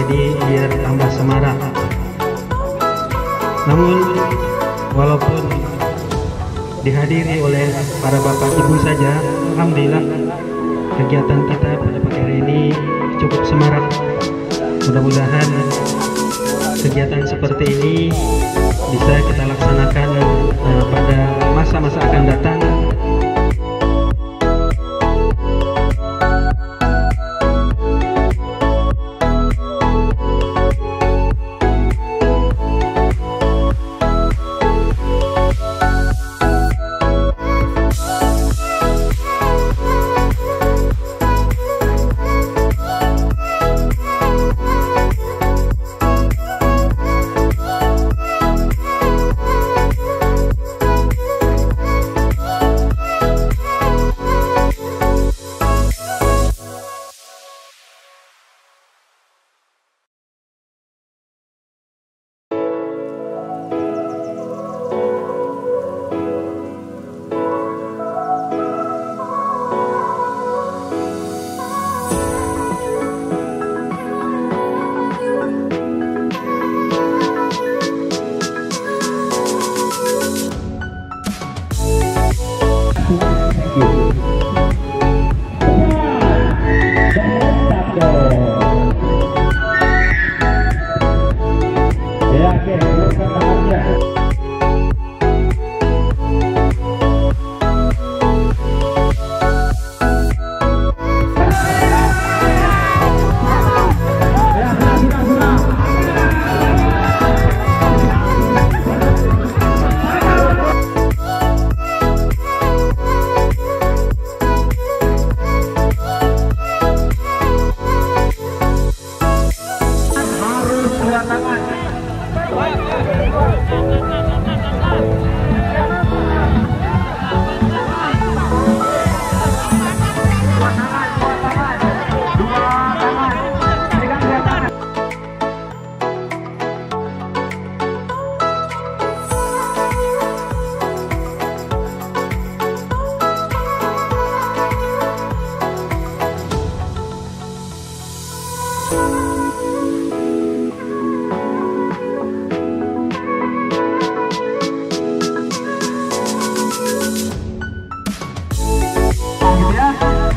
jadi biar tambah semarak. Namun walaupun dihadiri oleh para bapak ibu saja, alhamdulillah kegiatan kita pada pagi hari ini cukup semarak. Mudah-mudahan kegiatan seperti ini bisa kita laksanakan pada masa-masa akan datang.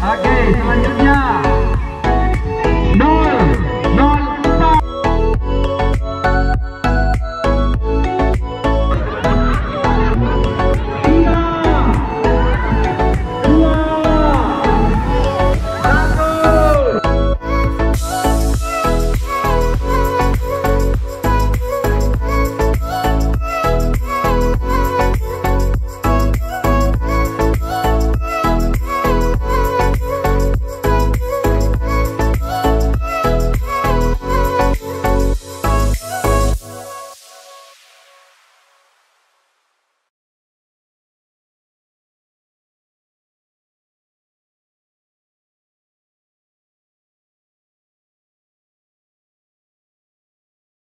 Oke, teman-teman.